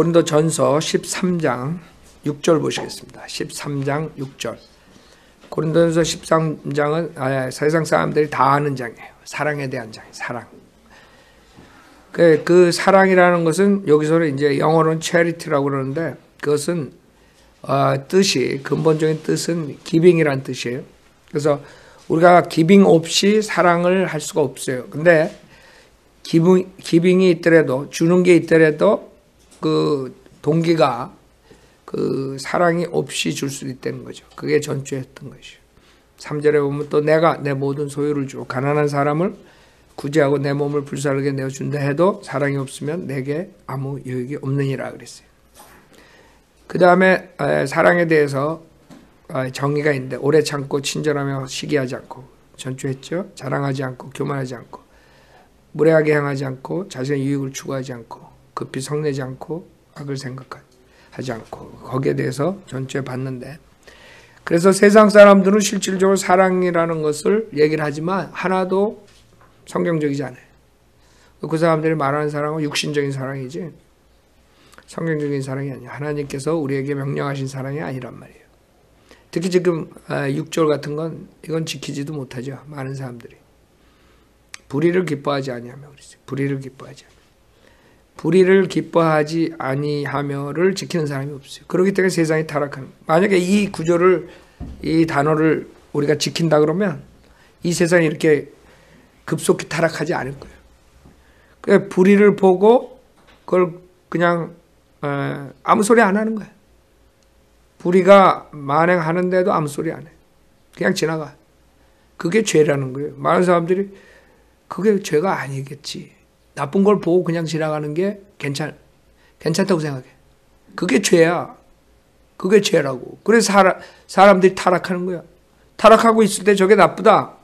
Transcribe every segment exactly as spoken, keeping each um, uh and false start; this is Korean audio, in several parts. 고린도전서 십삼 장 육 절 보시겠습니다. 십삼 장 육 절. 고린도전서 십삼 장은 아, 세상 사람들이 다 아는 장이에요. 사랑에 대한 장이에요. 사랑. 그, 그 사랑이라는 것은 여기서는 이제 영어로는 charity라고 그러는데 그것은 어, 뜻이 근본적인 뜻은 giving이란 뜻이에요. 그래서 우리가 giving 없이 사랑을 할 수가 없어요. 근데 giving, giving이 있더라도 주는 게 있더라도 그 동기가 그 사랑이 없이 줄 수 있다는 거죠. 그게 전주에 했던 것이죠. 삼 절에 보면 또 내가 내 모든 소유를 주고 가난한 사람을 구제하고 내 몸을 불사르게 내어준다 해도 사랑이 없으면 내게 아무 유익이 없느니라 그랬어요. 그 다음에 사랑에 대해서 정의가 있는데 오래 참고 친절하며 시기하지 않고 전주했죠. 자랑하지 않고 교만하지 않고 무례하게 행하지 않고 자신의 유익을 추구하지 않고 급히 성내지 않고 악을 생각하지 하지 않고 거기에 대해서 전체 봤는데 그래서 세상 사람들은 실질적으로 사랑이라는 것을 얘기를 하지만 하나도 성경적이지 않아요. 그 사람들이 말하는 사랑은 육신적인 사랑이지 성경적인 사랑이 아니에요. 하나님께서 우리에게 명령하신 사랑이 아니란 말이에요. 특히 지금 육 절 같은 건 이건 지키지도 못하죠. 많은 사람들이. 불의를 기뻐하지 아니하며 그랬어요. 불의를 기뻐하지 않아요. 불의를 기뻐하지 아니하며를 지키는 사람이 없어요. 그렇기 때문에 세상이 타락하는 거예요. 만약에 이 구조를 이 단어를 우리가 지킨다 그러면 이 세상이 이렇게 급속히 타락하지 않을 거예요. 그러니까 불의를 보고 그걸 그냥 아무 소리 안 하는 거예요. 불의가 만행하는데도 아무 소리 안 해요. 그냥 지나가. 그게 죄라는 거예요. 많은 사람들이 그게 죄가 아니겠지. 나쁜 걸 보고 그냥 지나가는 게 괜찮, 괜찮다고 생각해. 그게 죄야. 그게 죄라고. 그래서 사람, 사람들이 타락하는 거야. 타락하고 있을 때 저게 나쁘다.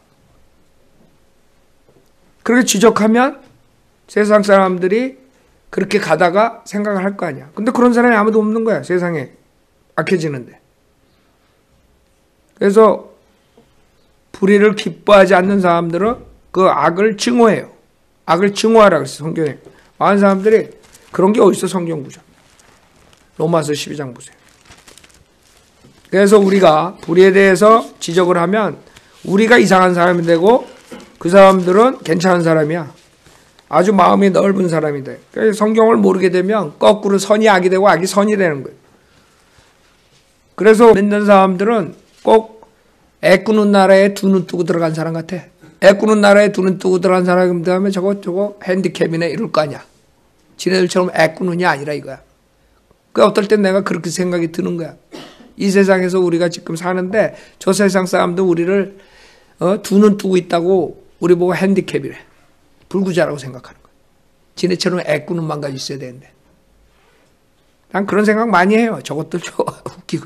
그렇게 지적하면 세상 사람들이 그렇게 가다가 생각을 할 거 아니야. 근데 그런 사람이 아무도 없는 거야. 세상에. 악해지는데. 그래서 불의를 기뻐하지 않는 사람들은 그 악을 증오해요. 악을 증오하라 그랬어요. 성경에. 많은 사람들이 그런 게 어딨어 성경 구절. 로마서 십이 장 보세요. 그래서 우리가 불의에 대해서 지적을 하면 우리가 이상한 사람이 되고 그 사람들은 괜찮은 사람이야. 아주 마음이 넓은 사람이 돼. 그래서 성경을 모르게 되면 거꾸로 선이 악이 되고 악이 선이 되는 거예요. 그래서 믿는 사람들은 꼭 애꾸는 나라에 두 눈 뜨고 들어간 사람 같아. 애꾸는 나라에 두 눈 뜨고 들어간 사람이 되면 저거 저거 핸디캡이네 이럴 거 아니야. 지네들처럼 애꾸는이 아니라 이거야. 그 어떨 땐 내가 그렇게 생각이 드는 거야. 이 세상에서 우리가 지금 사는데 저 세상 사람들 우리를 어, 두 눈 뜨고 있다고 우리 보고 핸디캡이래. 불구자라고 생각하는 거야. 지네처럼 애꾸는만 가지고 있어야 되는데. 난 그런 생각 많이 해요. 저것들 저 웃기고.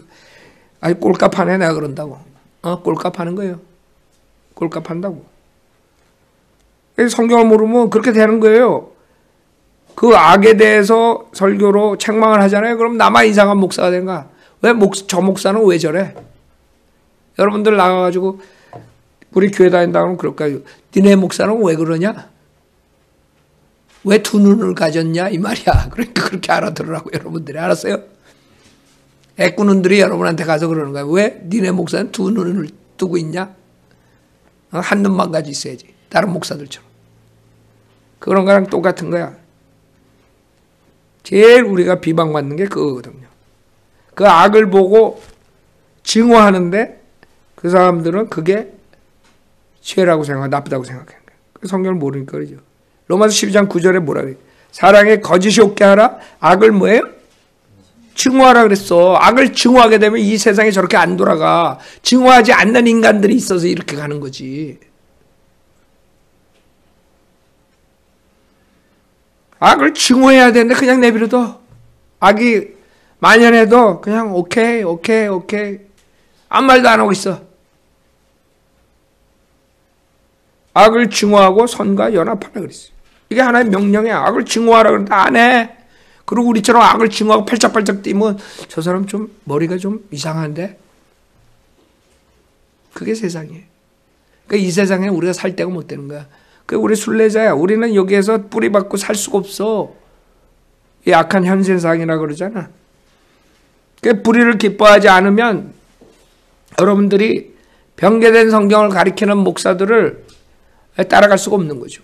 아니 꼴값하네 내가 그런다고. 어, 꼴값하는 거예요. 꼴값한다고. 성경을 모르면 그렇게 되는 거예요. 그 악에 대해서 설교로 책망을 하잖아요. 그럼 나만 이상한 목사가 된가? 왜 목, 저 목사는 왜 저래? 여러분들 나가가지고 우리 교회 다닌다 그러면 그럴까요? 니네 목사는 왜 그러냐? 왜 두 눈을 가졌냐? 이 말이야. 그러니까 그렇게 알아들으라고 여러분들이 알았어요? 애꾸눈들이 여러분한테 가서 그러는 거야. 왜 니네 목사는 두 눈을 뜨고 있냐? 한 눈만 가지고 있어야지. 다른 목사들처럼. 그런 거랑 똑같은 거야. 제일 우리가 비방받는 게 그거거든요. 그 악을 보고 증오하는데 그 사람들은 그게 죄라고 생각하고 나쁘다고 생각하는 거야. 성경을 모르니까 그러죠. 로마서 십이 장 구 절에 뭐라 그래? 사랑에 거짓이 없게 하라. 악을 뭐예요? 증오하라 그랬어. 악을 증오하게 되면 이 세상이 저렇게 안 돌아가. 증오하지 않는 인간들이 있어서 이렇게 가는 거지. 악을 증오해야 되는데 그냥 내버려둬. 악이 만연해도 그냥 오케이 오케이 오케이. 아무 말도 안 하고 있어. 악을 증오하고 선과 연합하라 그랬어요. 이게 하나의 명령이야. 악을 증오하라 그러는데 안 해. 그리고 우리처럼 악을 증오하고 팔짝팔짝 뛰면 저 사람 좀 머리가 좀 이상한데? 그게 세상이에요. 그러니까 이 세상에 우리가 살 때가 못 되는 거야. 그러니까 우리 순례자야. 우리는 여기에서 뿌리 박고 살 수가 없어. 이 악한 현세상이라고 그러잖아. 그 불의를 기뻐하지 않으면 여러분들이 변개된 성경을 가리키는 목사들을 따라갈 수가 없는 거죠.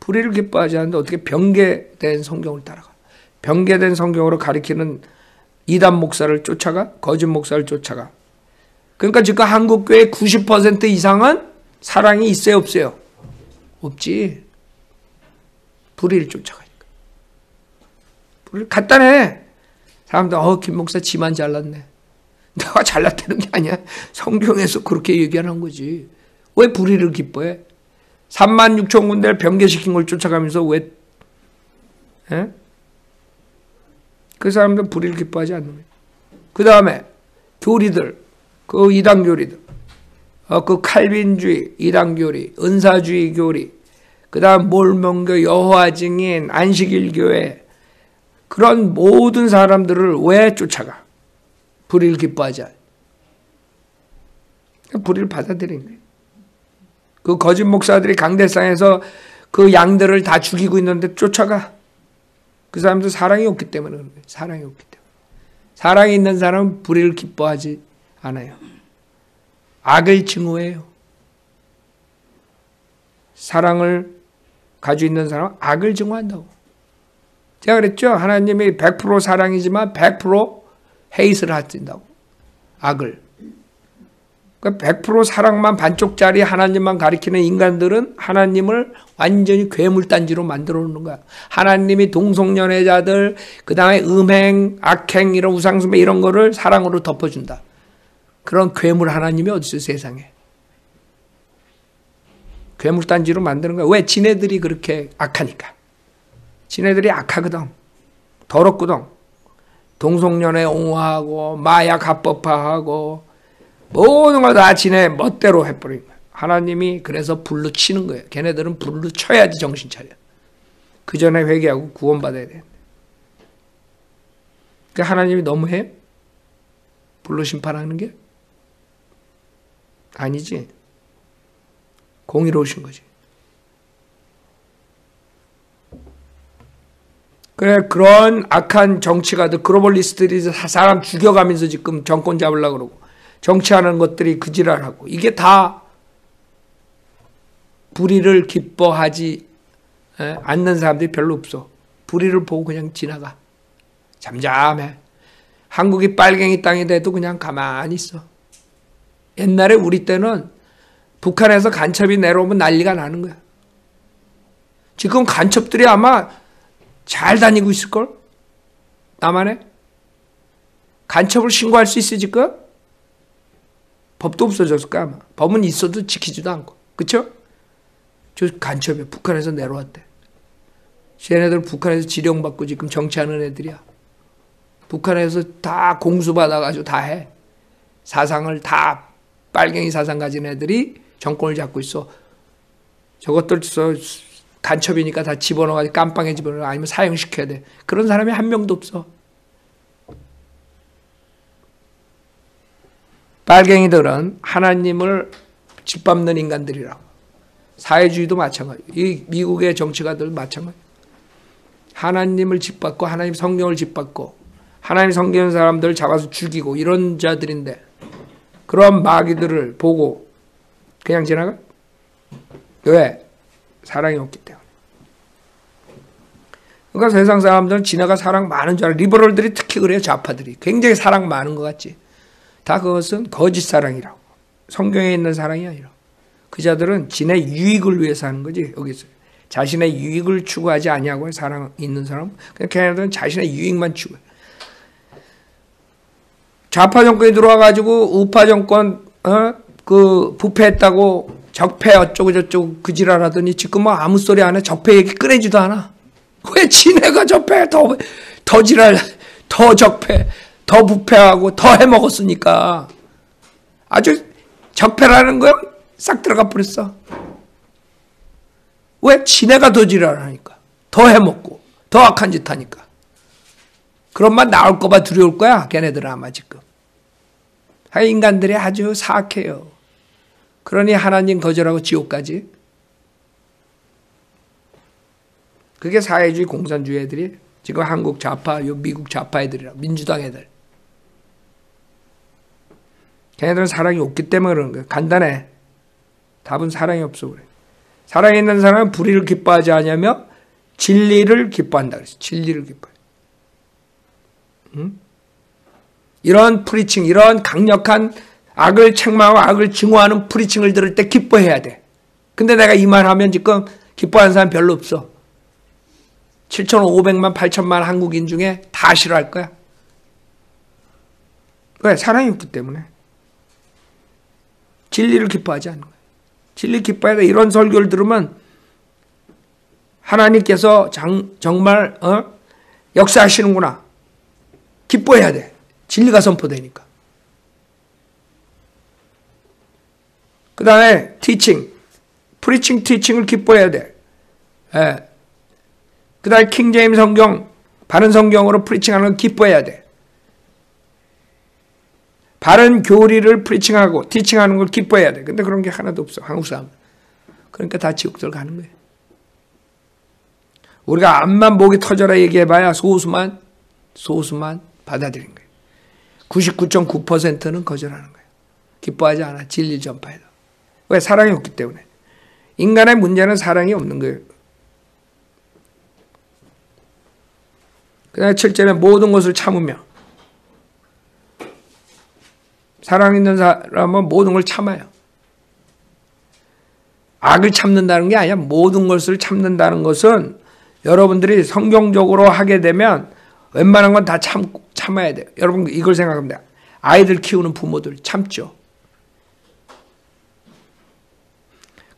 불의를 기뻐하지 않는데 어떻게 변개된 성경을 따라가? 변개된 성경으로 가리키는 이단 목사를 쫓아가? 거짓 목사를 쫓아가? 그러니까 지금 한국교회 구십 퍼센트 이상은 사랑이 있어요, 없어요? 없지. 불의를 쫓아가니까. 불의를 간단해. 사람들, 어, 김 목사 지만 잘났네. 내가 잘났다는 게 아니야. 성경에서 그렇게 얘기하는 거지. 왜 불의를 기뻐해? 삼만 육천 군대를 변개시킨 걸 쫓아가면서 왜? 에? 그 사람들은 불의를 기뻐하지 않는 거예요. 그 다음에 교리들, 그 이단 교리들, 어, 그 칼빈주의, 이단 교리, 은사주의 교리, 그 다음 몰명교, 여호와 증인, 안식일교회, 그런 모든 사람들을 왜 쫓아가? 불의를 기뻐하지 않아요. 불의를 받아들인 거예요. 그 거짓 목사들이 강대상에서 그 양들을 다 죽이고 있는데 쫓아가. 그 사람도 사랑이 없기 때문에 그런 거예요. 사랑이 없기 때문에. 사랑이 있는 사람은 불의를 기뻐하지 않아요. 악을 증오해요. 사랑을 가지고 있는 사람은 악을 증오한다고. 제가 그랬죠. 하나님이 백 퍼센트 사랑이지만 백 퍼센트 헤이트를 하신다고. 악을. 그러니까 백 퍼센트 사랑만 반쪽짜리 하나님만 가리키는 인간들은 하나님을 완전히 괴물단지로 만들어 놓는 거야. 하나님이 동성연애자들, 그 다음에 음행, 악행, 이런 우상숭배 이런 거를 사랑으로 덮어준다. 그런 괴물 하나님이 어딨어 세상에. 괴물단지로 만드는 거야. 왜? 지네들이 그렇게 악하니까. 지네들이 악하거든. 더럽거든. 동성연애 옹호하고 마약 합법화하고 모든 걸 다 지네 멋대로 해버린 거야. 하나님이 그래서 불로 치는 거예요. 걔네들은 불로 쳐야지 정신 차려. 그 전에 회개하고 구원받아야 돼. 그러니까 하나님이 너무해요? 불로 심판하는 게? 아니지. 공의로우신 거지. 그래, 그런 악한 정치가들, 글로벌리스트들이 사람 죽여가면서 지금 정권 잡으려고 그러고, 정치하는 것들이 그 지랄하고, 이게 다 불의를 기뻐하지 않는 사람들이 별로 없어. 불의를 보고 그냥 지나가. 잠잠해. 한국이 빨갱이 땅이 돼도 그냥 가만히 있어. 옛날에 우리 때는 북한에서 간첩이 내려오면 난리가 나는 거야. 지금 간첩들이 아마 잘 다니고 있을걸? 남한에? 간첩을 신고할 수 있을까? 법도 없어졌을까 아마. 법은 있어도 지키지도 않고. 그쵸? 저 간첩이야. 북한에서 내려왔대. 쟤네들 북한에서 지령받고 지금 정치하는 애들이야. 북한에서 다 공수받아가지고 다 해. 사상을 다 빨갱이 사상 가진 애들이 정권을 잡고 있어. 저것들 간첩이니까 다 집어넣어가지고 깜빵에 집어넣어. 아니면 사형시켜야 돼. 그런 사람이 한 명도 없어. 빨갱이들은 하나님을 짓밟는 인간들이라고. 사회주의도 마찬가지. 이 미국의 정치가들 마찬가지. 하나님을 짓밟고 하나님 성경을 짓밟고 하나님 섬기는 사람들 잡아서 죽이고 이런 자들인데 그런 마귀들을 보고 그냥 지나가? 왜? 사랑이 없기 때문에. 그러니까 세상 사람들은 지나가 사랑 많은 줄 알아요. 리버럴들이 특히 그래요. 좌파들이. 굉장히 사랑 많은 것 같지. 다 그것은 거짓 사랑이라고. 성경에 있는 사랑이 아니라고. 그 자들은 지네 유익을 위해서 하는 거지. 여기서 자신의 유익을 추구하지 아니하고 사랑 있는 사람. 그냥 걔네들은 자신의 유익만 추구해. 좌파 정권이 들어와가지고 우파 정권 어? 그 부패했다고 적폐 어쩌고 저쩌고 그 지랄하더니 지금 뭐 아무 소리 안 해. 적폐 얘기 꺼내지도 않아. 왜 지네가 적폐 더, 더 지랄 더 적폐 더 부패하고 더 해먹었으니까 아주 적폐라는 거야 싹 들어가 버렸어. 왜 지네가 더 지랄하니까 더 해먹고 더 악한 짓 하니까 그런 말 나올까 봐 두려울 거야. 걔네들 아마 지금. 인간들이 아주 사악해요. 그러니 하나님 거절하고 지옥까지. 그게 사회주의 공산주의 애들이 지금 한국 좌파, 미국 좌파 애들이랑 민주당 애들. 걔네들은 사랑이 없기 때문에 그러는 거야. 간단해. 답은 사랑이 없어 그래. 사랑이 있는 사람은 불의를 기뻐하지 않으며 진리를 기뻐한다 그랬어. 진리를 기뻐해. 응? 이런 프리칭, 이런 강력한 악을 책망하고 악을 증오하는 프리칭을 들을 때 기뻐해야 돼. 근데 내가 이 말 하면 지금 기뻐하는 사람 별로 없어. 칠천오백만, 팔천만 한국인 중에 다 싫어할 거야. 왜? 사랑이 없기 때문에. 진리를 기뻐하지 않는 거야. 진리 기뻐해야 돼. 이런 설교를 들으면 하나님께서 장, 정말 어? 역사하시는구나. 기뻐해야 돼. 진리가 선포되니까. 그 다음에 티칭, 프리칭 티칭을 기뻐해야 돼. 예. 그 다음에 킹제임스 성경, 바른 성경으로 프리칭하는 걸 기뻐해야 돼. 바른 교리를 프리칭하고 티칭하는 걸 기뻐해야 돼. 근데 그런 게 하나도 없어, 한국 사람. 그러니까 다 지옥들 가는 거예요. 우리가 암만 목이 터져라 얘기해봐야 소수만, 소수만 받아들인 거예요. 구십구 점 구 퍼센트는 거절하는 거예요. 기뻐하지 않아, 진리 전파에도. 왜? 사랑이 없기 때문에. 인간의 문제는 사랑이 없는 거예요. 그 다음에 칠 절에 모든 것을 참으며. 사랑 있는 사람은 모든 걸 참아요. 악을 참는다는 게 아니야. 모든 것을 참는다는 것은 여러분들이 성경적으로 하게 되면 웬만한 건 다 참, 참아야 돼요. 여러분 이걸 생각합니다. 아이들 키우는 부모들 참죠.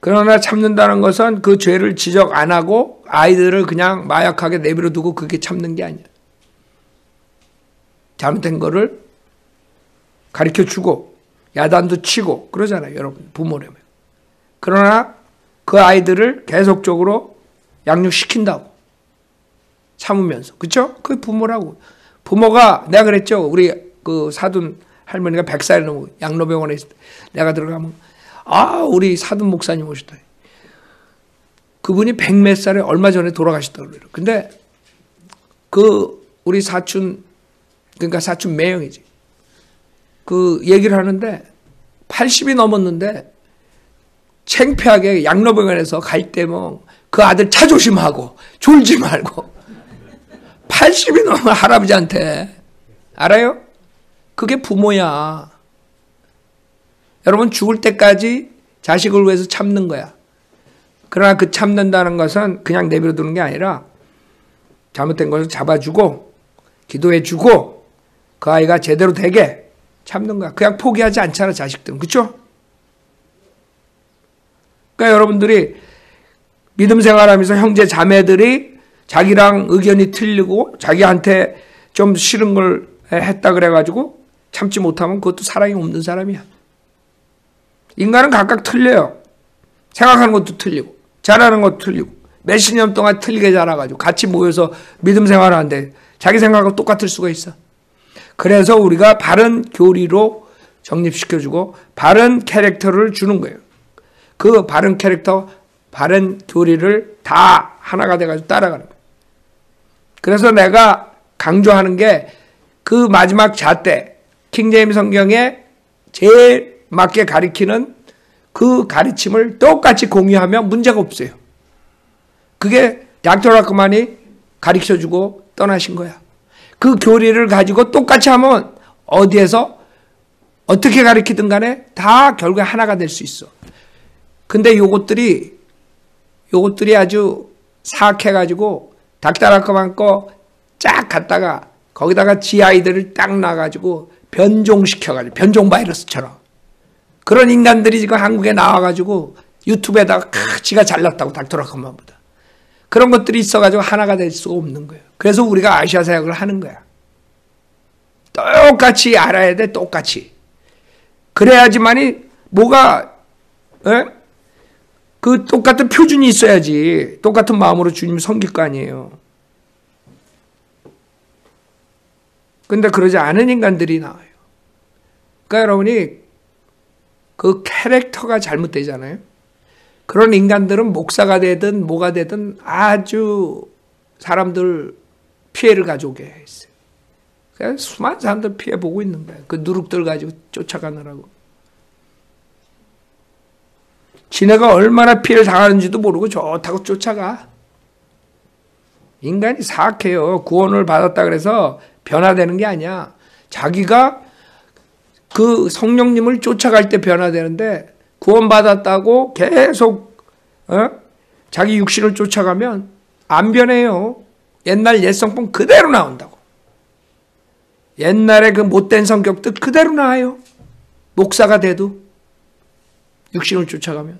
그러나 참는다는 것은 그 죄를 지적 안 하고 아이들을 그냥 마약하게 내버려 두고 그게 참는 게 아니야. 잘못된 거를 가르쳐주고 야단도 치고 그러잖아요. 여러분 부모라면. 그러나 그 아이들을 계속적으로 양육시킨다고. 참으면서. 그렇죠? 그게 부모라고. 부모가 내가 그랬죠. 우리 그 사둔 할머니가 백 살 넘고 양로병원에 있을 때 내가 들어가면 아 우리 사둔 목사님 오셨다. 그분이 백 몇 살에 얼마 전에 돌아가셨다고 그래요. 근데 그 우리 사촌 그러니까 사촌 매형이지. 그 얘기를 하는데 팔십이 넘었는데 창피하게 양로병원에서 갈 때 뭐 그 아들 차 조심하고 졸지 말고 팔십이 넘은 할아버지한테 알아요? 그게 부모야. 여러분 죽을 때까지 자식을 위해서 참는 거야. 그러나 그 참는다는 것은 그냥 내버려 두는 게 아니라 잘못된 것을 잡아주고 기도해주고 그 아이가 제대로 되게 참는 거야. 그냥 포기하지 않잖아 자식들은. 그렇죠? 그러니까 여러분들이 믿음 생활하면서 형제 자매들이 자기랑 의견이 틀리고 자기한테 좀 싫은 걸 했다 그래가지고 참지 못하면 그것도 사랑이 없는 사람이야. 인간은 각각 틀려요. 생각하는 것도 틀리고 잘하는 것도 틀리고 몇십 년 동안 틀리게 자라가지고 같이 모여서 믿음 생활하는데 자기 생각하고 똑같을 수가 있어. 그래서 우리가 바른 교리로 정립시켜주고 바른 캐릭터를 주는 거예요. 그 바른 캐릭터, 바른 교리를 다 하나가 돼가지고 따라가는 거예요. 그래서 내가 강조하는 게 그 마지막 잣대, 킹제임스 성경에 제일 맞게 가리키는 그 가르침을 똑같이 공유하면 문제가 없어요. 그게 닥터 럭크만이 가르쳐주고 떠나신 거야. 그 교리를 가지고 똑같이 하면 어디에서 어떻게 가르치든 간에 다 결국에 하나가 될 수 있어. 근데 요것들이 요것들이 아주 사악해가지고 닥터 럭크만 거 쫙 갔다가 거기다가 지 아이들을 딱 놔가지고 변종시켜가지고 변종 바이러스처럼 그런 인간들이 지금 한국에 나와가지고 유튜브에다가 크, 지가 잘났다고 닥터 럭크만보다 그런 것들이 있어가지고 하나가 될 수가 없는 거예요. 그래서 우리가 아시아 사역을 하는 거야. 똑같이 알아야 돼. 똑같이. 그래야지만이 뭐가 에? 그 똑같은 표준이 있어야지. 똑같은 마음으로 주님을 섬길 거 아니에요. 근데 그러지 않은 인간들이 나와요. 그러니까 여러분이 그 캐릭터가 잘못되잖아요. 그런 인간들은 목사가 되든 뭐가 되든 아주 사람들 피해를 가져오게 했어요. 그러니까 수많은 사람들 피해 보고 있는 거예요. 그 누룩들 가지고 쫓아가느라고. 지네가 얼마나 피해를 당하는지도 모르고 좋다고 쫓아가. 인간이 사악해요. 구원을 받았다 그래서 변화되는 게 아니야. 자기가 그 성령님을 쫓아갈 때 변화되는데 구원받았다고 계속 어? 자기 육신을 쫓아가면 안 변해요. 옛날 옛 성품 그대로 나온다고. 옛날에 그 못된 성격들 그대로 나와요. 목사가 돼도 육신을 쫓아가면.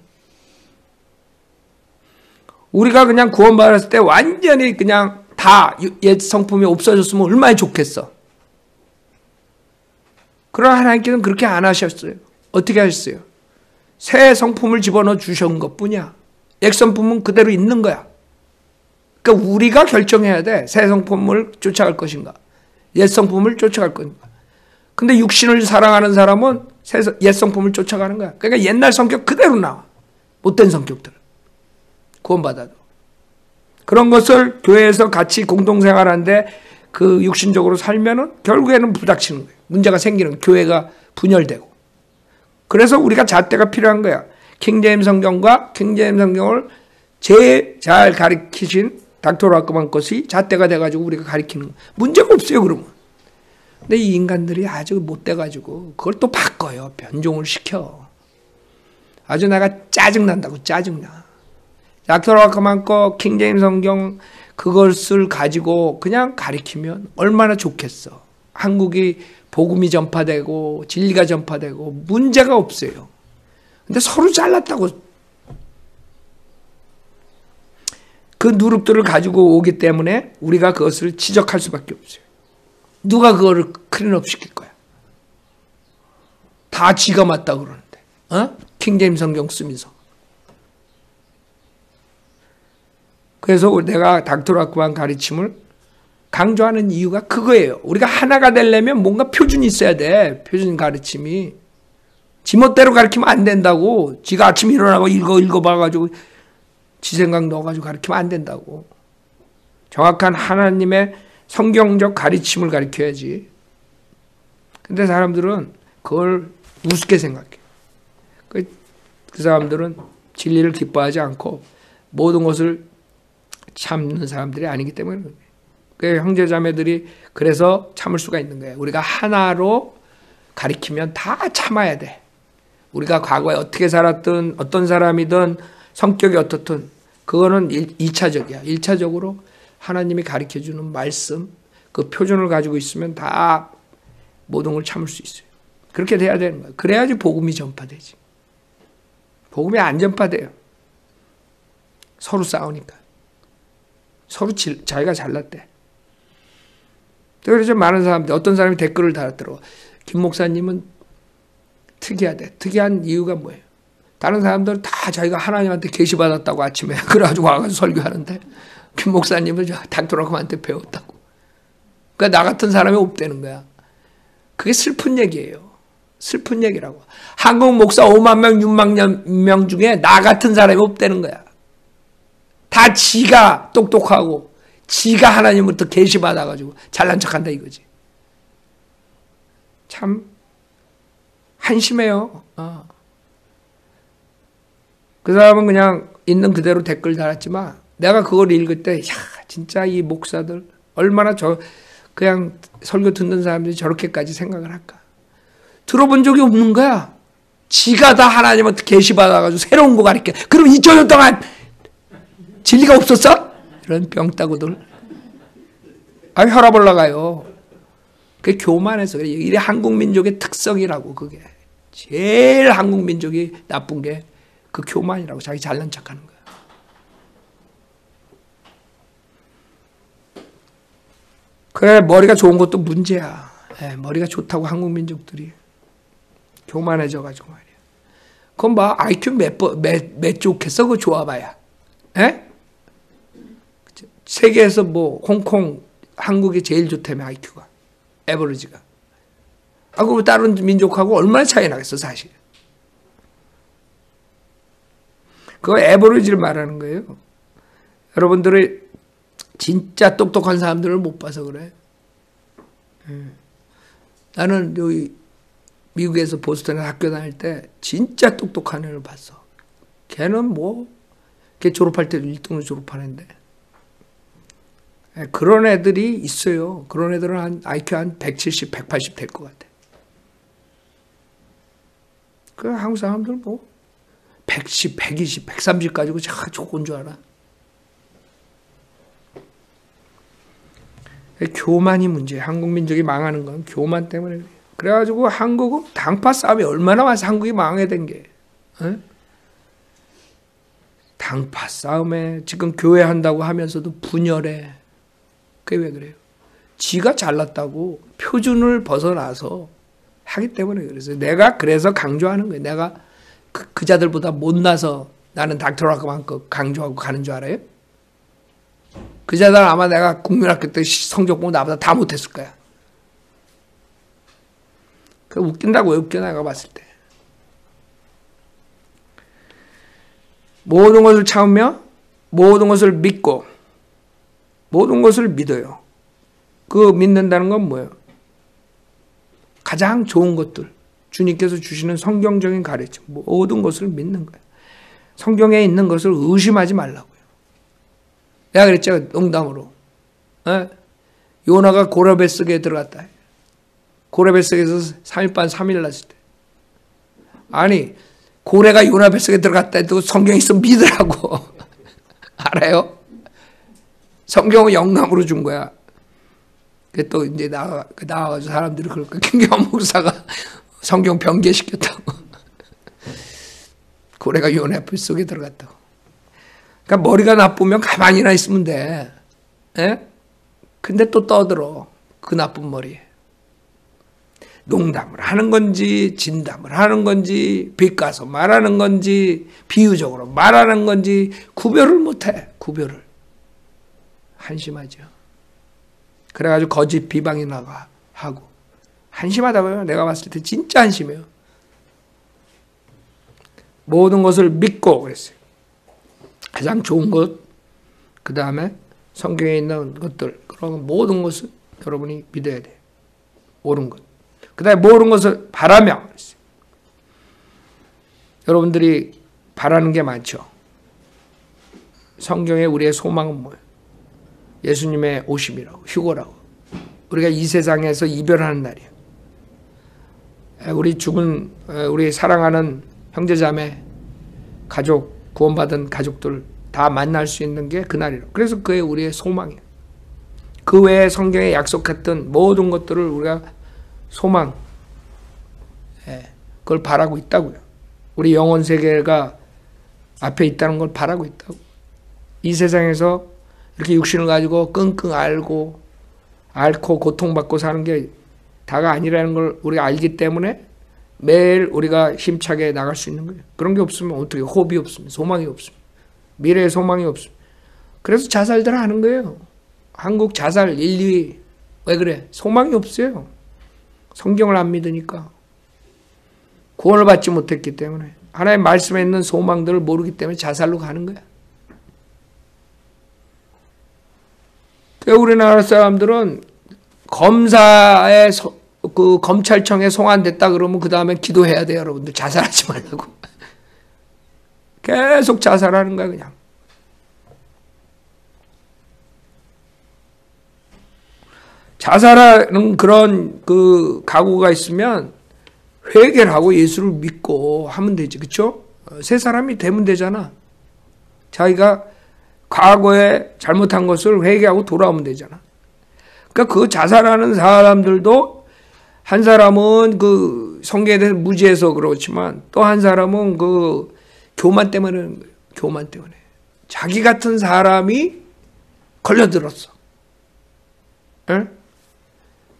우리가 그냥 구원받았을 때 완전히 그냥 다 옛 성품이 없어졌으면 얼마나 좋겠어. 그러나 하나님께서는 그렇게 안 하셨어요. 어떻게 하셨어요? 새 성품을 집어넣어 주신 것뿐이야. 옛 성품은 그대로 있는 거야. 그러니까 우리가 결정해야 돼. 새 성품을 쫓아갈 것인가, 옛 성품을 쫓아갈 것인가. 근데 육신을 사랑하는 사람은 새, 옛 성품을 쫓아가는 거야. 그러니까 옛날 성격 그대로 나와. 못된 성격들은. 구원받아도. 그런 것을 교회에서 같이 공동생활하는데 그 육신적으로 살면은 결국에는 부닥치는 거예요. 문제가 생기는, 교회가 분열되고. 그래서 우리가 잣대가 필요한 거야. 킹제임스 성경과 킹제임스 성경을 제일 잘 가르치신 닥터 럭크만 것이 잣대가 돼가지고 우리가 가르치는 거야. 문제가 없어요, 그러면. 근데 이 인간들이 아주 못돼가지고 그걸 또 바꿔요. 변종을 시켜. 아주 내가 짜증난다고, 짜증나. 닥터 럭크만 거, 킹제임스 성경, 그것을 가지고 그냥 가르치면 얼마나 좋겠어. 한국이 복음이 전파되고 진리가 전파되고 문제가 없어요. 근데 서로 잘랐다고. 그 누룩들을 가지고 오기 때문에 우리가 그것을 지적할 수밖에 없어요. 누가 그거를 클린업 시킬 거야? 다 지가 맞다 그러는데. 어? 킹제임스 성경 쓰면서. 그래서 내가 닥터 럭크만 가르침을 강조하는 이유가 그거예요. 우리가 하나가 되려면 뭔가 표준이 있어야 돼. 표준 가르침이. 지멋대로 가르치면 안 된다고. 지가 아침에 일어나고 읽어 읽어봐가지고 지 생각 넣어가지고 가르치면 안 된다고. 정확한 하나님의 성경적 가르침을 가르쳐야지. 근데 사람들은 그걸 우습게 생각해. 그, 그 사람들은 진리를 기뻐하지 않고 모든 것을 참는 사람들이 아니기 때문에 그 형제자매들이 그래서 참을 수가 있는 거예요. 우리가 하나로 가리키면 다 참아야 돼. 우리가 과거에 어떻게 살았든 어떤 사람이든 성격이 어떻든 그거는 일 차적이야. 일 차적으로 하나님이 가르쳐주는 말씀, 그 표준을 가지고 있으면 다 모든 걸 참을 수 있어요. 그렇게 돼야 되는 거예요. 그래야지 복음이 전파되지. 복음이 안 전파돼요. 서로 싸우니까. 서로 질, 자기가 잘났대. 그래서 많은 사람들, 어떤 사람이 댓글을 달았더라고. 김 목사님은 특이하대. 특이한 이유가 뭐예요? 다른 사람들은 다 자기가 하나님한테 계시받았다고 아침에. 그래가지고 와가지고 설교하는데 김 목사님은 닥터 럭크만한테 배웠다고. 그러니까 나 같은 사람이 없다는 거야. 그게 슬픈 얘기예요. 슬픈 얘기라고. 한국 목사 오만 명, 육만 명 중에 나 같은 사람이 없다는 거야. 다 지가 똑똑하고 지가 하나님부터 계시받아가지고 잘난 척한다 이거지. 참 한심해요. 어. 그 사람은 그냥 있는 그대로 댓글 달았지만 내가 그걸 읽을 때 야, 진짜 이 목사들 얼마나 저 그냥 설교 듣는 사람들이 저렇게까지 생각을 할까. 들어본 적이 없는 거야. 지가 다 하나님한테 계시받아가지고 새로운 거 가르쳐. 그럼 이천 년 동안 진리가 없었어? 이런 병따구들. 아, 혈압 올라가요. 그게 교만해서 그래. 이게 한국 민족의 특성이라고, 그게. 제일 한국 민족이 나쁜 게 그 교만이라고, 자기 잘난 척하는 거야. 그래, 머리가 좋은 것도 문제야. 네, 머리가 좋다고 한국 민족들이 교만해져가지고 말이야. 그건 막 아이큐 몇, 몇, 몇 좋겠어? 그거 좋아봐야. 에? 세계에서 뭐 홍콩, 한국이 제일 좋다며 아이큐가, 에버리지가. 아, 그리고 다른 민족하고 얼마나 차이 나겠어 사실. 그거 에버리지를 말하는 거예요. 여러분들이 진짜 똑똑한 사람들을 못 봐서 그래. 나는 여기 미국에서 보스턴에 학교 다닐 때 진짜 똑똑한 애를 봤어. 걔는 뭐, 걔 졸업할 때도 일 등으로 졸업하는데. 그런 애들이 있어요. 그런 애들은 한 아이큐 한 백칠십, 백팔십 될 것 같아. 그 한국 사람들 뭐 백십, 백이십, 백삼십 가지고 참 좋은 줄 알아. 교만이 문제야. 한국 민족이 망하는 건 교만 때문에. 그래가지고 한국은 당파 싸움이 얼마나 와서 한국이 망하게 된 게. 응? 당파 싸움에 지금 교회 한다고 하면서도 분열해. 그게 왜 그래요? 지가 잘났다고 표준을 벗어나서 하기 때문에 그래서 내가 그래서 강조하는 거예요. 내가 그, 그 자들보다 못나서 나는 닥터 럭크만 강조하고 가는 줄 알아요? 그 자들은 아마 내가 국민학교 때 성적 보고 나보다 다 못했을 거야. 그 웃긴다고요. 웃겨 내가 봤을 때. 모든 것을 참으며 모든 것을 믿고 모든 것을 믿어요. 그 믿는다는 건 뭐예요? 가장 좋은 것들. 주님께서 주시는 성경적인 가르침. 모든 것을 믿는 거예요. 성경에 있는 것을 의심하지 말라고요. 내가 그랬죠. 농담으로. 에? 요나가 고라벳석에 들어갔다. 고라벳석에서 삼 일 반 삼 일 났을 때. 아니 고래가 요나 뱃속에 들어갔다 해도 성경에 있어 믿으라고. 알아요? 성경을 영감으로 준 거야. 그게 또 이제 나와, 나와가지고 사람들이 그럴 거야. 김경호 목사가 성경 변개시켰다고. 고래가 요나 뱃속에 들어갔다고. 그러니까 머리가 나쁘면 가만히나 있으면 돼. 예? 근데 또 떠들어. 그 나쁜 머리에. 농담을 하는 건지 진담을 하는 건지 빗가서 말하는 건지 비유적으로 말하는 건지 구별을 못해. 구별을. 한심하죠. 그래가지고 거짓 비방이나 하고. 한심하다고요. 내가 봤을 때 진짜 한심해요. 모든 것을 믿고 그랬어요. 가장 좋은 것, 그 다음에 성경에 있는 것들, 그런 모든 것을 여러분이 믿어야 돼요. 옳은 것. 그 다음에 모르는 것을 바라며. 여러분들이 바라는 게 많죠. 성경에 우리의 소망은 뭐예요? 예수님의 오심이라고, 휴거라고. 우리가 이 세상에서 이별하는 날이에요. 우리 죽은, 우리 사랑하는 형제자매, 가족, 구원받은 가족들 다 만날 수 있는 게 그날이에요. 그래서 그게 우리의 소망이에요. 그 외에 성경에 약속했던 모든 것들을 우리가 소망, 예, 그걸 바라고 있다고요. 우리 영혼 세계가 앞에 있다는 걸 바라고 있다고. 이 세상에서 이렇게 육신을 가지고 끙끙 앓고 앓고 고통받고 사는 게 다가 아니라는 걸 우리가 알기 때문에 매일 우리가 힘차게 나갈 수 있는 거예요. 그런 게 없으면 어떻게 호흡이 없으면 소망이 없으면 미래의 소망이 없으면 그래서 자살들 하는 거예요. 한국 자살 일, 이 위 왜 그래? 소망이 없어요. 성경을 안 믿으니까 구원을 받지 못했기 때문에 하나의 말씀에 있는 소망들을 모르기 때문에 자살로 가는 거야. 우리나라 사람들은 검사의 그 검찰청에 송환됐다 그러면 그 다음에 기도해야 돼요. 여러분들 자살하지 말라고. 계속 자살하는 거야 그냥. 자살하는 그런 그 각오가 있으면 회개하고 예수를 믿고 하면 되지. 그렇죠? 새 사람이 되면 되잖아. 자기가 과거에 잘못한 것을 회개하고 돌아오면 되잖아. 그러니까 그 자살하는 사람들도 한 사람은 그 성경에 대해서 무지해서 그렇지만 또 한 사람은 그 교만 때문에 그런 거예요. 교만 때문에. 자기 같은 사람이 걸려들었어. 응?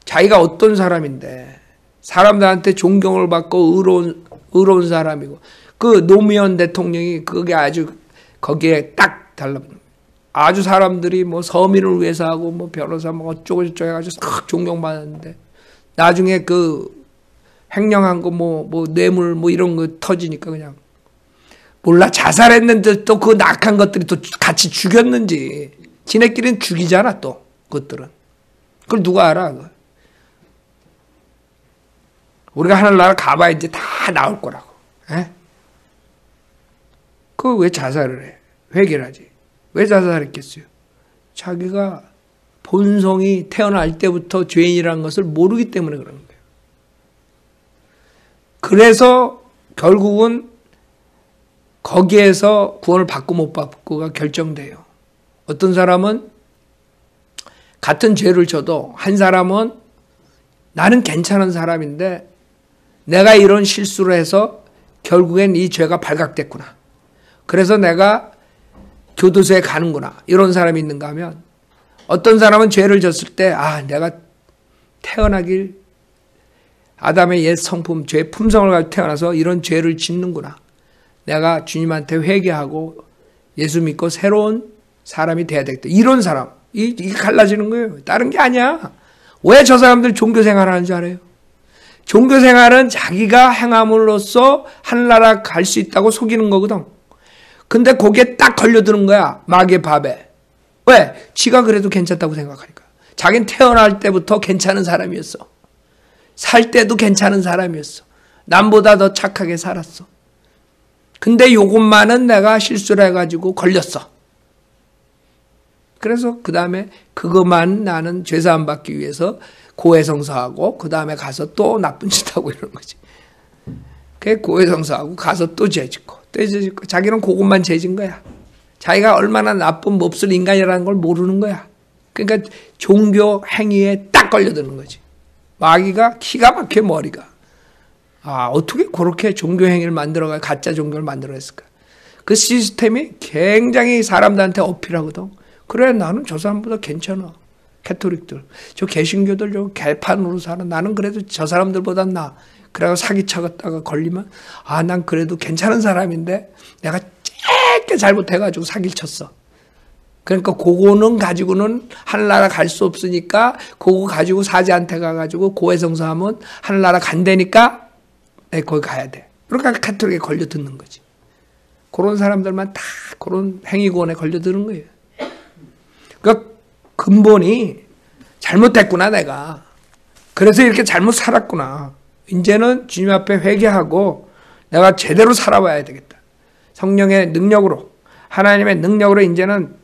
자기가 어떤 사람인데 사람들한테 존경을 받고 의로운, 의로운 사람이고 그 노무현 대통령이 그게 아주 거기에 딱 달라붙는 아주 사람들이 뭐 서민을 위해서 하고 뭐 변호사 뭐 어쩌고 저쩌고 해가지고 딱 존경받았는데 나중에 그 횡령한 거 뭐 뭐 뇌물 뭐 이런 거 터지니까 그냥 몰라 자살했는데 또 그 낙한 것들이 또 같이 죽였는지 지네끼리는 죽이잖아, 또. 그것들은. 그걸 누가 알아, 그걸. 우리가 하늘나라 가봐야 이제 다 나올 거라고. 에? 그거 왜 자살을 해? 회개하지. 왜 자살했겠어요? 자기가 본성이 태어날 때부터 죄인이라는 것을 모르기 때문에 그런 거예요. 그래서 결국은 거기에서 구원을 받고 못 받고가 결정돼요. 어떤 사람은 같은 죄를 져도 한 사람은 나는 괜찮은 사람인데 내가 이런 실수를 해서 결국엔 이 죄가 발각됐구나. 그래서 내가 교도소에 가는구나. 이런 사람이 있는가 하면 어떤 사람은 죄를 졌을 때 아, 내가 태어나길 아담의 옛 성품, 죄의 품성을 가지고 태어나서 이런 죄를 짓는구나. 내가 주님한테 회개하고 예수 믿고 새로운 사람이 돼야 되겠다. 이런 사람. 이게 갈라지는 거예요. 다른 게 아니야. 왜 저 사람들 종교 생활하는지 알아요? 종교 생활은 자기가 행함으로써 하늘나라 갈 수 있다고 속이는 거거든. 근데 거기에 딱 걸려드는 거야. 마귀의 밥에. 왜? 지가 그래도 괜찮다고 생각하니까. 자긴 태어날 때부터 괜찮은 사람이었어. 살 때도 괜찮은 사람이었어. 남보다 더 착하게 살았어. 근데 요것만은 내가 실수를 해가지고 걸렸어. 그래서 그 다음에 그것만 나는 죄사함 받기 위해서 고해성사하고 그 다음에 가서 또 나쁜 짓 하고 이러는 거지. 그게 고해성사하고 가서 또 죄 짓고 또 죄 짓고 자기는 그것만 죄 진 거야. 자기가 얼마나 나쁜 몹쓸 인간이라는 걸 모르는 거야. 그러니까 종교 행위에 딱 걸려드는 거지. 마귀가 기가 막혀 머리가. 아 어떻게 그렇게 종교 행위를 만들어가 가짜 종교를 만들어냈을까. 그 시스템이 굉장히 사람들한테 어필하거든. 그래 나는 저 사람보다 괜찮아. 캐토릭들. 저 개신교들 저 개판으로 살아. 나는 그래도 저 사람들보단 나. 그래서 사기쳐갔다가 걸리면 아 난 그래도 괜찮은 사람인데 내가 짧게 잘못해가지고 사기를 쳤어. 그러니까 그거는 가지고는 하늘나라 갈 수 없으니까 그거 가지고 사제한테 가가지고 고해성사하면 하늘나라 간대니까 내 거기 가야 돼. 그러니까 캐토릭에 걸려드는 거지. 그런 사람들만 다 그런 행위구원에 걸려드는 거예요. 그러니까 근본이 잘못했구나 내가. 그래서 이렇게 잘못 살았구나. 이제는 주님 앞에 회개하고 내가 제대로 살아봐야 되겠다. 성령의 능력으로 하나님의 능력으로 이제는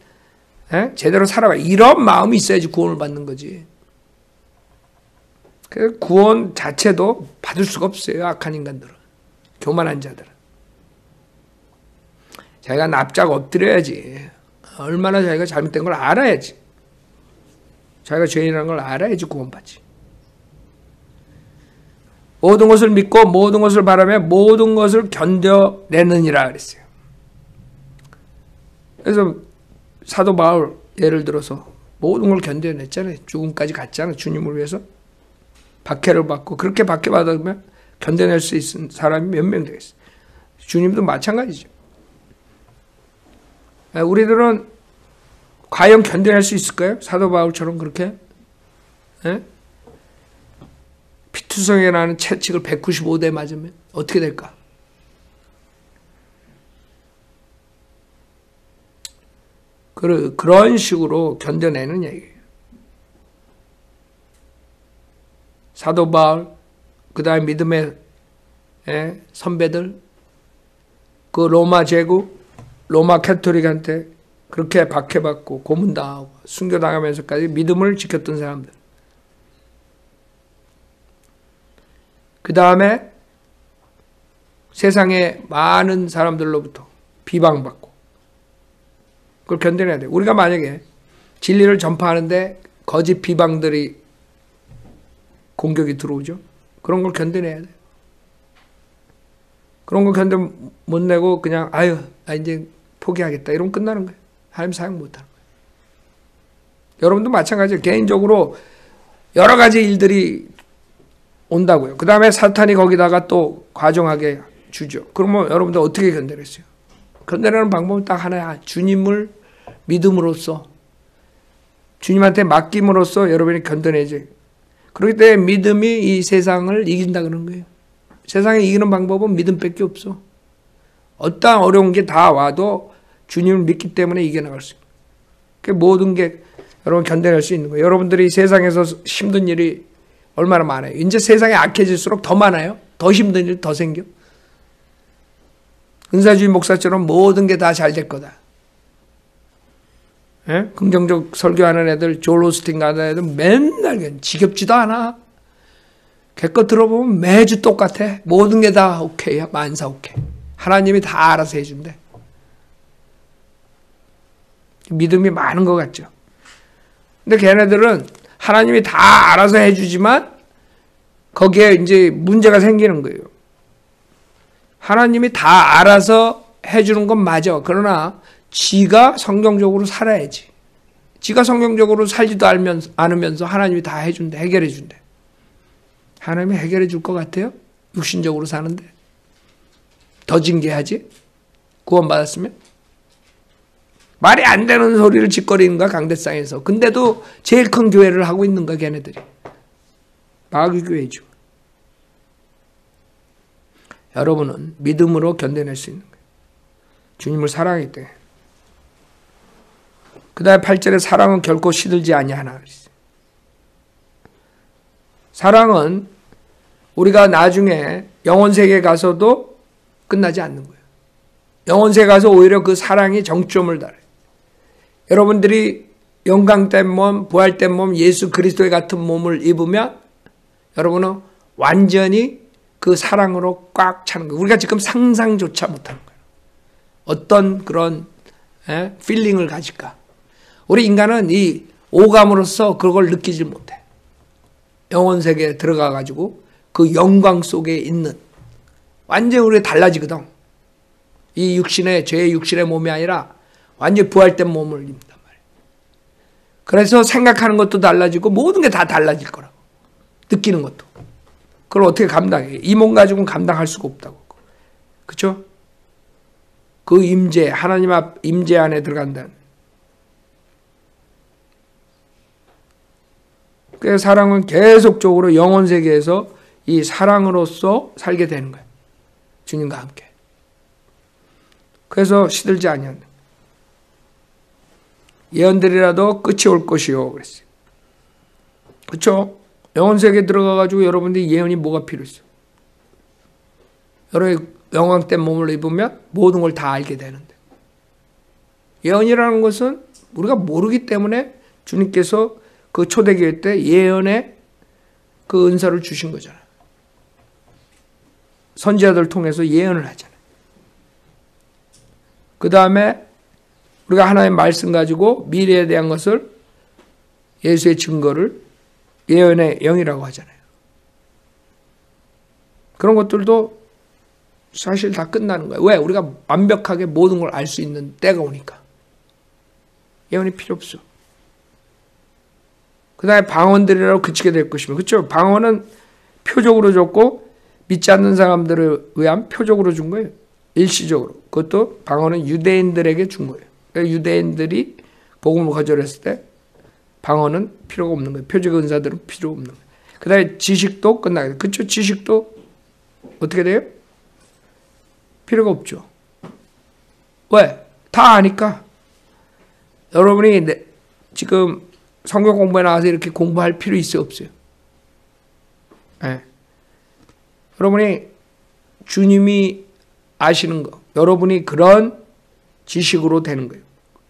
에? 제대로 살아봐. 이런 마음이 있어야지 구원을 받는 거지. 그래서 구원 자체도 받을 수가 없어요. 악한 인간들은. 교만한 자들은. 자기가 납작 엎드려야지. 얼마나 자기가 잘못된 걸 알아야지. 자기가 죄인이라는 걸 알아야지 구원받지. 모든 것을 믿고 모든 것을 바라며 모든 것을 견뎌내느니라 그랬어요. 그래서 사도바울 예를 들어서 모든 걸 견뎌냈잖아요. 죽음까지 갔잖아요. 주님을 위해서. 박해를 받고 그렇게 박해받으면 견뎌낼 수 있는 사람이 몇 명 되겠어요. 주님도 마찬가지죠. 우리들은 과연 견뎌낼 수 있을까요? 사도 바울처럼 그렇게? 예? 피투성이라는 채찍을 백구십오 대 맞으면 어떻게 될까? 그러, 그런 식으로 견뎌내는 얘기예요. 사도 바울, 그 다음에 믿음의 예? 선배들, 그 로마 제국, 로마 캐토릭한테 그렇게 박해받고 고문당하고 순교당하면서까지 믿음을 지켰던 사람들. 그 다음에 세상의 많은 사람들로부터 비방받고 그걸 견뎌내야 돼. 우리가 만약에 진리를 전파하는데 거짓 비방들이 공격이 들어오죠. 그런 걸 견뎌내야 돼. 그런 걸 견뎌 못 내고 그냥 아유 나 이제 포기하겠다. 이러면 끝나는 거예요. 하나님 사용 못하는 거예요. 여러분도 마찬가지예요. 개인적으로 여러 가지 일들이 온다고요. 그 다음에 사탄이 거기다가 또 과정하게 주죠. 그러면 여러분들 어떻게 견뎌냈어요? 견뎌내는 방법은 딱 하나야. 주님을 믿음으로써 주님한테 맡김으로써 여러분이 견뎌내지. 그렇기 때문에 믿음이 이 세상을 이긴다 그런 거예요. 세상에 이기는 방법은 믿음밖에 없어. 어떤 어려운 게 다 와도 주님을 믿기 때문에 이겨나갈 수 있어요. 그 모든 게 여러분 견뎌낼 수 있는 거예요. 여러분들이 세상에서 힘든 일이 얼마나 많아요. 이제 세상이 악해질수록 더 많아요. 더 힘든 일 더 생겨. 은사주의 목사처럼 모든 게 다 잘 될 거다. 예? 긍정적 설교하는 애들, 졸 호스팅 가는 애들 맨날 지겹지도 않아. 걔껏 들어보면 매주 똑같아. 모든 게 다 오케이야. 만사 오케이. 하나님이 다 알아서 해준대. 믿음이 많은 것 같죠. 근데 걔네들은 하나님이 다 알아서 해주지만 거기에 이제 문제가 생기는 거예요. 하나님이 다 알아서 해주는 건 맞아. 그러나 지가 성경적으로 살아야지. 지가 성경적으로 살지도 않으면서 하나님이 다 해준대. 해결해준대. 하나님이 해결해줄 것 같아요? 육신적으로 사는데. 더 징계하지? 구원받았으면? 말이 안 되는 소리를 짓거리는 거야, 강대상에서. 근데도 제일 큰 교회를 하고 있는 거야, 걔네들이. 마귀교회죠. 여러분은 믿음으로 견뎌낼 수 있는 거예요. 주님을 사랑하기 때문에. 그 다음에 팔 절에 사랑은 결코 시들지 아니하나 그랬어요. 사랑은 우리가 나중에 영혼세계에 가서도 끝나지 않는 거예요. 영혼세계에 가서 오히려 그 사랑이 정점을 달해요. 여러분들이 영광된 몸, 부활된 몸, 예수 그리스도의 같은 몸을 입으면 여러분은 완전히 그 사랑으로 꽉 차는 거예요. 우리가 지금 상상조차 못하는 거예요. 어떤 그런 에? 필링을 가질까. 우리 인간은 이 오감으로서 그걸 느끼질 못해. 영혼세계에 들어가가지고 그 영광 속에 있는 완전히 우리가 달라지거든. 이 육신의 죄의 육신의 몸이 아니라 완전히 부활된 몸을 입는단 말이에요. 그래서 생각하는 것도 달라지고 모든 게 다 달라질 거라고. 느끼는 것도. 그걸 어떻게 감당해? 이 몸 가지고는 감당할 수가 없다고. 그렇죠? 그 임재, 하나님 앞 임재 안에 들어간다는. 그 사랑은 계속적으로 영혼 세계에서 이 사랑으로서 살게 되는 거예요. 주님과 함께. 그래서 시들지 아니한다. 예언들이라도 끝이 올 것이요 그랬어요. 그렇죠? 영혼 세계에 들어가 가지고 여러분들이 예언이 뭐가 필요했어요? 여러분이 영광된 몸을 입으면 모든 걸 다 알게 되는데. 예언이라는 것은 우리가 모르기 때문에 주님께서 그 초대교회 때 예언의 그 은사를 주신 거잖아요. 선지자들 통해서 예언을 하잖아요. 그 다음에 우리가 하나님의 말씀 가지고 미래에 대한 것을 예수의 증거를 예언의 영이라고 하잖아요. 그런 것들도 사실 다 끝나는 거예요. 왜? 우리가 완벽하게 모든 걸 알 수 있는 때가 오니까. 예언이 필요 없어. 그 다음에 방언들이라고 그치게 될 것이며. 그렇죠? 방언은 표적으로 줬고 믿지 않는 사람들을 위한 표적으로 준 거예요. 일시적으로. 그것도 방언은 유대인들에게 준 거예요. 그러니까 유대인들이 복음을 거절했을 때 방언은 필요가 없는 거예요. 표적 은사들은 필요 없는 거예요. 그 다음에 지식도 끝나게 돼요. 그렇죠? 지식도 어떻게 돼요? 필요가 없죠. 왜? 다 아니까. 여러분이 지금 성경 공부에 나와서 이렇게 공부할 필요 있어요? 없어요? 네. 여러분이 주님이 아시는 거, 여러분이 그런 지식으로 되는 거예요.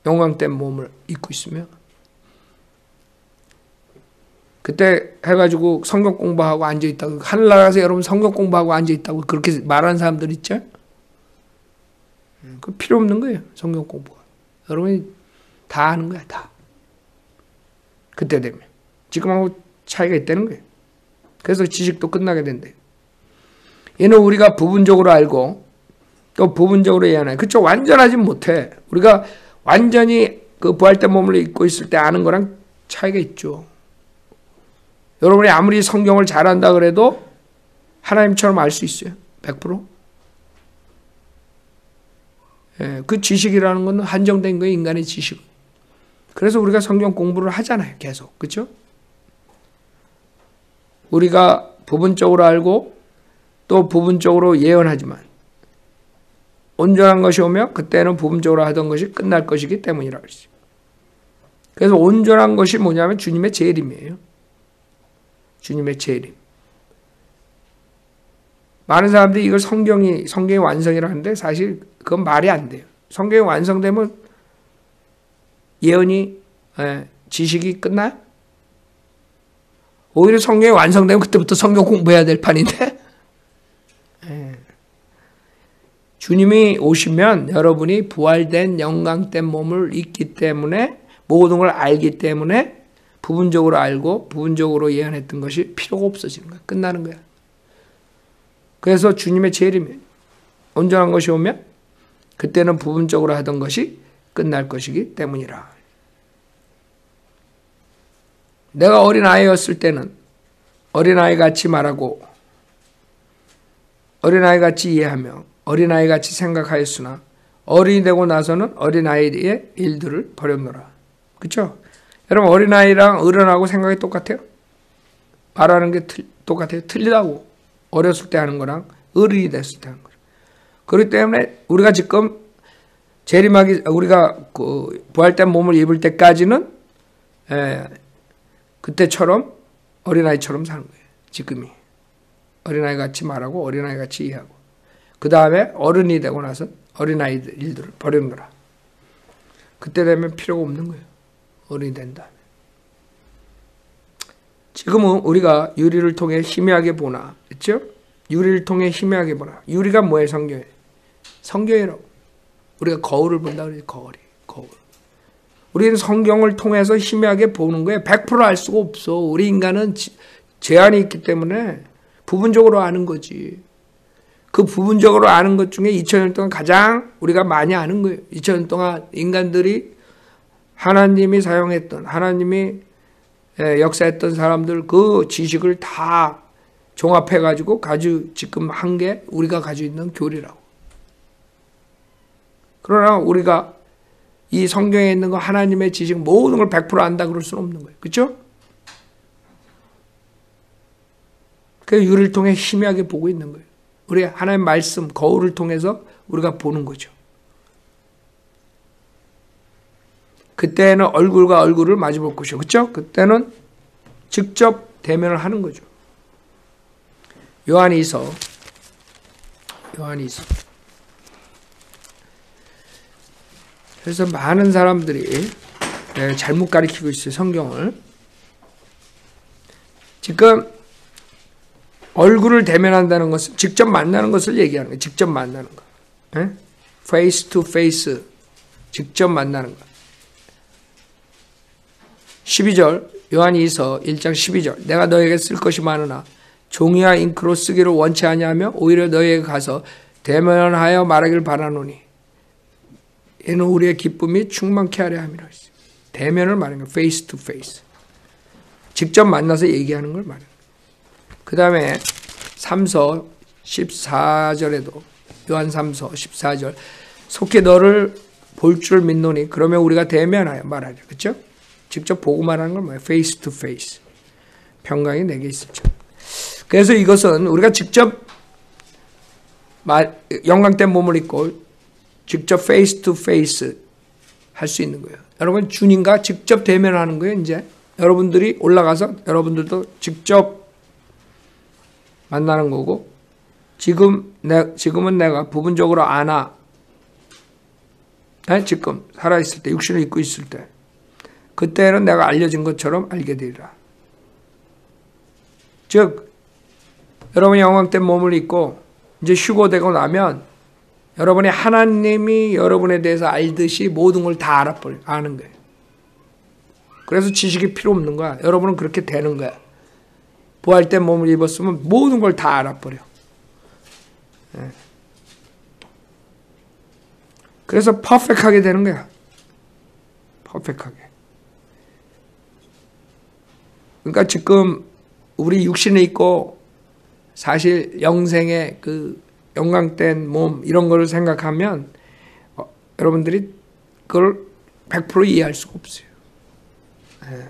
영광된 몸을 입고 있으면. 그때 해가지고 성경 공부하고 앉아있다고, 하늘나라에서 여러분 성경 공부하고 앉아있다고 그렇게 말하는 사람들 있죠? 그 필요 없는 거예요. 성경 공부가. 여러분이 다 아는 거야. 다. 그때 되면. 지금하고 차이가 있다는 거예요. 그래서 지식도 끝나게 된대요. 얘는 우리가 부분적으로 알고 또 부분적으로 예언해. 그쵸? 완전하지 못해. 우리가 완전히 그 부활된 몸을 입고 있을 때 아는 거랑 차이가 있죠. 여러분이 아무리 성경을 잘한다 그래도 하나님처럼 알 수 있어요. 백 퍼센트. 예, 그 지식이라는 건 한정된 거예요. 인간의 지식. 그래서 우리가 성경 공부를 하잖아요. 계속. 그렇죠? 우리가 부분적으로 알고 또 부분적으로 예언하지만 온전한 것이 오며 그때는 부분적으로 하던 것이 끝날 것이기 때문이라고 했어요. 그래서 온전한 것이 뭐냐면 주님의 재림이에요. 주님의 재림. 많은 사람들이 이걸 성경이, 성경의 완성이라 하는데 사실 그건 말이 안 돼요. 성경이 완성되면 예언이, 예, 지식이 끝나요? 오히려 성경이 완성되면 그때부터 성경 공부해야 될 판인데 예. 주님이 오시면 여러분이 부활된 영광된 몸을 입기 때문에 모든 걸 알기 때문에 부분적으로 알고 부분적으로 예언했던 것이 필요가 없어지는 거야. 끝나는 거야. 그래서 주님의 재림이 온전한 것이 오면 그때는 부분적으로 하던 것이 끝날 것이기 때문이라. 내가 어린아이였을 때는 어린아이같이 말하고 어린아이같이 이해하며 어린아이같이 생각하였으나 어린이 되고 나서는 어린아이의 일들을 버렸노라. 그렇죠? 여러분 어린아이랑 어른하고 생각이 똑같아요? 말하는 게 틀, 똑같아요? 틀리다고. 어렸을 때 하는 거랑 어른이 됐을 때 하는 거랑. 그렇기 때문에 우리가 지금 재림하기, 우리가 그 부활된 몸을 입을 때까지는 에, 그때처럼 어린아이처럼 사는 거예요. 지금이. 어린아이같이 말하고 어린아이같이 이해하고. 그 다음에 어른이 되고 나서 어린아이들 일들을 버리느라. 그때 되면 필요가 없는 거예요. 어른이 된 다음에. 지금은 우리가 유리를 통해 희미하게 보나. 그렇죠? 유리를 통해 희미하게 보나. 유리가 뭐예요? 성경에. 성경이라고. 우리가 거울을 본다 그러지. 거울이. 거울. 우리는 성경을 통해서 희미하게 보는 거예요. 백 퍼센트 알 수가 없어. 우리 인간은 제한이 있기 때문에 부분적으로 아는 거지. 그 부분적으로 아는 것 중에 이천 년 동안 가장 우리가 많이 아는 거예요. 이천 년 동안 인간들이 하나님이 사용했던, 하나님이 역사했던 사람들 그 지식을 다 종합해가지고 가지고 지금 한 게 우리가 가지고 있는 교리라고. 그러나 우리가 이 성경에 있는 거 하나님의 지식 모든 걸 백 퍼센트 안다 그럴 수는 없는 거예요. 그렇죠? 그 유를 통해 희미하게 보고 있는 거예요. 우리 하나님의 말씀, 거울을 통해서 우리가 보는 거죠. 그때는 얼굴과 얼굴을 마주 볼 것이죠. 그렇죠? 그때는 직접 대면을 하는 거죠. 요한이서 요한이서 그래서 많은 사람들이 잘못 가리키고 있어요. 성경을. 지금 얼굴을 대면한다는 것은 직접 만나는 것을 얘기하는 거예요. 직접 만나는 거. 에? face to face. 직접 만나는 거. 십이 절 요한이서 일 장 십이 절 내가 너에게 쓸 것이 많으나 종이와 잉크로 쓰기를 원치 아니하며 오히려 너에게 가서 대면하여 말하기를 바라노니 이는 우리의 기쁨이 충만케 하려 함이라. 대면을 말하는 거예요. face to face. 직접 만나서 얘기하는 걸 말해요. 그 다음에 삼서 십사 절에도 요한 삼서 십사 절 속히 너를 볼 줄 믿노니 그러면 우리가 대면하여 말하죠. 그렇죠? 직접 보고 말하는 걸 뭐예요? face to face. 평강이 내게 있었죠. 그래서 이것은 우리가 직접 영광된 몸을 입고 직접 face to face 할 수 있는 거예요. 여러분 주님과 직접 대면하는 거예요. 이제 여러분들이 올라가서 여러분들도 직접 만나는 거고 지금 내, 지금은 내가 부분적으로 아나 네? 지금 살아있을 때 육신을 입고 있을 때 그때는 내가 알려진 것처럼 알게 되리라. 즉 여러분이 영광된 몸을 입고 이제 휴고되고 나면 여러분이 하나님이 여러분에 대해서 알듯이 모든 걸 다 알아버려 아는 거예요. 그래서 지식이 필요 없는 거야. 여러분은 그렇게 되는 거야. 부활된 몸을 입었으면 모든 걸 다 알아버려. 네. 그래서 퍼펙트하게 되는 거야. 퍼펙트하게. 그러니까 지금 우리 육신에 있고 사실 영생의 그 영광된 몸 이런 거를 생각하면 어, 여러분들이 그걸 백 퍼센트 이해할 수가 없어요. 네.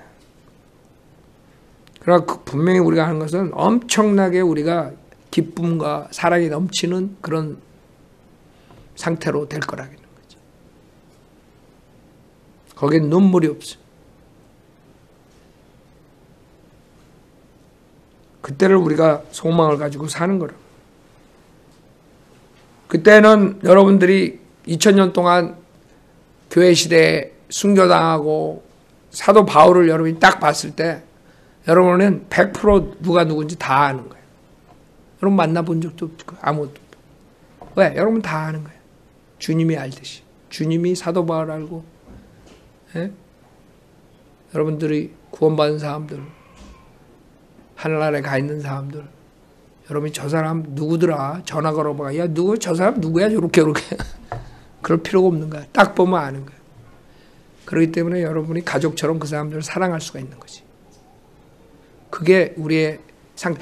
그러나 그 분명히 우리가 하는 것은 엄청나게 우리가 기쁨과 사랑이 넘치는 그런 상태로 될 거라는 거죠. 거기에 눈물이 없어요. 그때를 우리가 소망을 가지고 사는 거라. 그때는 여러분들이 이천 년 동안 교회 시대에 순교당하고 사도 바울을 여러분이 딱 봤을 때 여러분은 백 퍼센트 누가 누군지 다 아는 거예요. 여러분 만나본 적도 없고 아무것도 없고. 왜? 여러분 다 아는 거예요. 주님이 알듯이. 주님이 사도 바울 알고, 예? 여러분들이 구원받은 사람들, 하늘나라에 가 있는 사람들, 여러분이 저 사람 누구더라? 전화 걸어봐. 야, 누구, 저 사람 누구야? 요렇게, 요렇게. 그럴 필요가 없는 거야. 딱 보면 아는 거야. 그렇기 때문에 여러분이 가족처럼 그 사람들을 사랑할 수가 있는 거지. 그게 우리의 상태.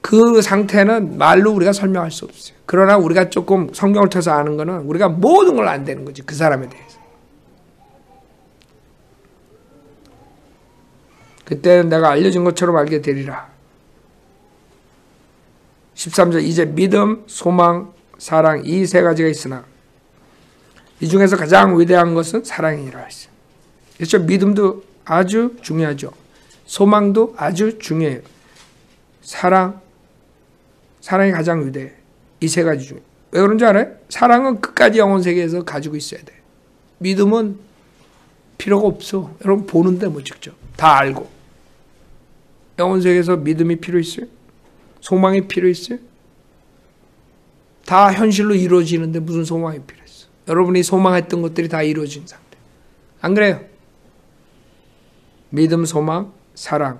그 상태는 말로 우리가 설명할 수 없어요. 그러나 우리가 조금 성경을 통해서 아는 거는 우리가 모든 걸 안다는 거지. 그 사람에 대해서. 그때는 내가 알려준 것처럼 알게 되리라. 십삼 절 이제 믿음, 소망, 사랑 이 세 가지가 있으나 이 중에서 가장 위대한 것은 사랑이라 했어요. 그렇죠? 믿음도 아주 중요하죠. 소망도 아주 중요해요. 사랑, 사랑이 가장 위대해. 이 세 가지 중에. 왜 그런지 알아요? 사랑은 끝까지 영혼 세계에서 가지고 있어야 돼. 믿음은 필요가 없어. 여러분 보는데 뭐 직접 다 알고. 영혼 세계에서 믿음이 필요 있어요? 소망이 필요 있어요? 다 현실로 이루어지는데 무슨 소망이 필요했어? 여러분이 소망했던 것들이 다 이루어진 상태. 안 그래요? 믿음, 소망, 사랑.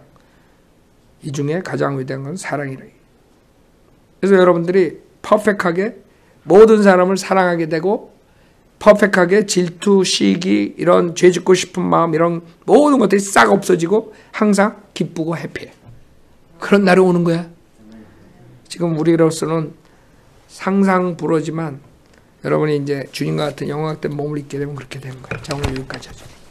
이 중에 가장 위대한 건 사랑이래. 그래서 여러분들이 퍼펙트하게 모든 사람을 사랑하게 되고 퍼펙트하게 질투, 시기, 이런 죄 짓고 싶은 마음, 이런 모든 것들이 싹 없어지고 항상 기쁘고 해피해. 그런 날이 오는 거야. 지금 우리로서는 상상 불허지만 여러분이 이제 주님과 같은 영광된 몸을 입게 되면 그렇게 되는 거예요. 자, 오늘 여기까지 하죠.